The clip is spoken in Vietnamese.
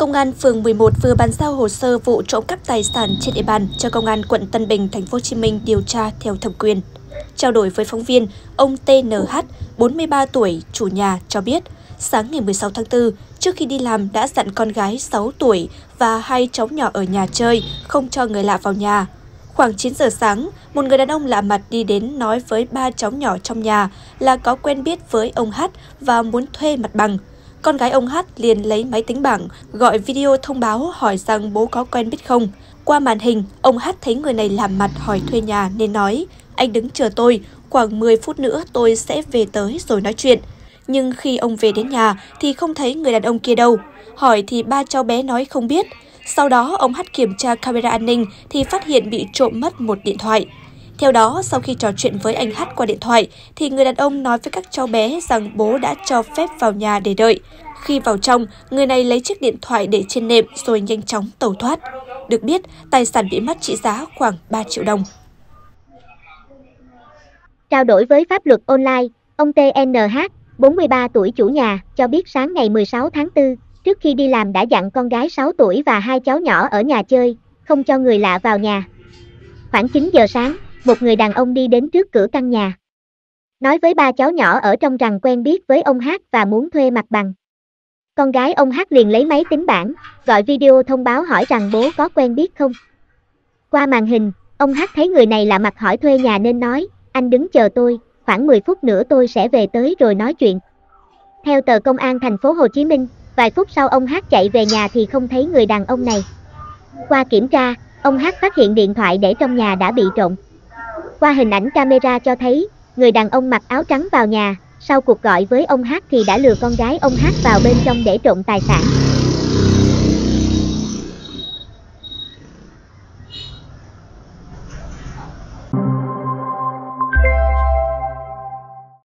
Công an phường 11 vừa bàn giao hồ sơ vụ trộm cắp tài sản trên địa bàn cho Công an quận Tân Bình, Thành phố Hồ Chí Minh điều tra theo thẩm quyền. Trao đổi với phóng viên, ông TNH, 43 tuổi, chủ nhà cho biết, sáng ngày 16 tháng 4, trước khi đi làm đã dặn con gái 6 tuổi và hai cháu nhỏ ở nhà chơi, không cho người lạ vào nhà. Khoảng 9 giờ sáng, một người đàn ông lạ mặt đi đến nói với ba cháu nhỏ trong nhà là có quen biết với ông Hát và muốn thuê mặt bằng. Con gái ông Hát liền lấy máy tính bảng, gọi video thông báo hỏi rằng bố có quen biết không. Qua màn hình, ông Hát thấy người này làm mặt hỏi thuê nhà nên nói, anh đứng chờ tôi, khoảng 10 phút nữa tôi sẽ về tới rồi nói chuyện. Nhưng khi ông về đến nhà thì không thấy người đàn ông kia đâu. Hỏi thì ba cháu bé nói không biết. Sau đó, ông Hát kiểm tra camera an ninh thì phát hiện bị trộm mất một điện thoại. Theo đó, sau khi trò chuyện với anh Hát qua điện thoại, thì người đàn ông nói với các cháu bé rằng bố đã cho phép vào nhà để đợi. Khi vào trong, người này lấy chiếc điện thoại để trên nệm rồi nhanh chóng tẩu thoát. Được biết, tài sản bị mất trị giá khoảng 3 triệu đồng. Trao đổi với Pháp luật online, ông TNH, 43 tuổi chủ nhà, cho biết sáng ngày 16 tháng 4, trước khi đi làm đã dặn con gái 6 tuổi và hai cháu nhỏ ở nhà chơi, không cho người lạ vào nhà. Khoảng 9 giờ sáng, một người đàn ông đi đến trước cửa căn nhà. Nói với ba cháu nhỏ ở trong rằng quen biết với ông Hát và muốn thuê mặt bằng. Con gái ông Hát liền lấy máy tính bảng, gọi video thông báo hỏi rằng bố có quen biết không. Qua màn hình, ông Hát thấy người này lạ mặt hỏi thuê nhà nên nói, anh đứng chờ tôi, khoảng 10 phút nữa tôi sẽ về tới rồi nói chuyện. Theo tờ Công an Thành phố Hồ Chí Minh, vài phút sau ông Hát chạy về nhà thì không thấy người đàn ông này. Qua kiểm tra, ông Hát phát hiện điện thoại để trong nhà đã bị trộm. Qua hình ảnh camera cho thấy, người đàn ông mặc áo trắng vào nhà, sau cuộc gọi với ông Hát thì đã lừa con gái ông Hát vào bên trong để trộm tài sản.